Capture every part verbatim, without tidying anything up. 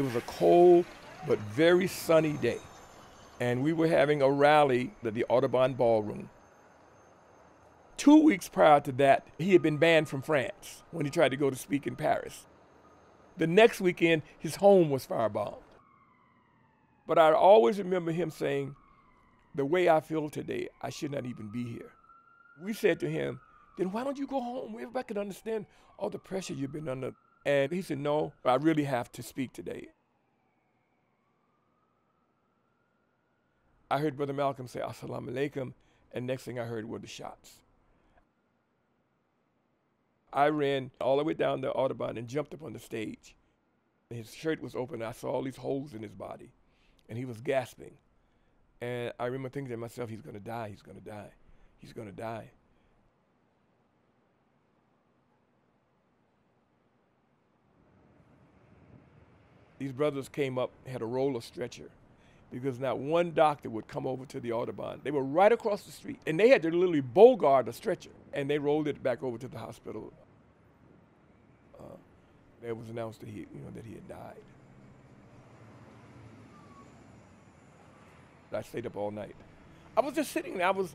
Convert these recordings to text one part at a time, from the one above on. It was a cold but very sunny day, and we were having a rally at the Audubon Ballroom. Two weeks prior to that, he had been banned from France when he tried to go to speak in Paris. The next weekend, his home was firebombed. But I always remember him saying, "The way I feel today, I should not even be here." We said to him, "Then why don't you go home? Everybody can understand all the pressure you've been under." And he said, "No, I really have to speak today." I heard Brother Malcolm say, "Assalamu alaikum," and next thing I heard were the shots. I ran all the way down the Audubon and jumped up on the stage. His shirt was open, and I saw all these holes in his body, and he was gasping. And I remember thinking to myself, he's gonna die, he's gonna die, he's gonna die. These brothers came up, had a roller stretcher, because not one doctor would come over to the Audubon. They were right across the street, and they had to literally bogart a stretcher, and they rolled it back over to the hospital. Uh, it was announced that he, you know, that he had died. I stayed up all night. I was just sitting there. I was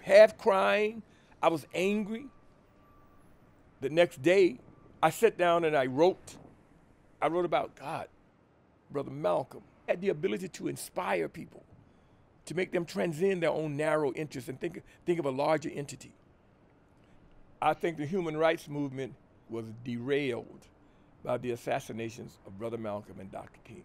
half crying. I was angry. The next day, I sat down and I wrote. I wrote about God. Brother Malcolm had the ability to inspire people, to make them transcend their own narrow interests and think, think of a larger entity. I think the human rights movement was derailed by the assassinations of Brother Malcolm and Doctor King.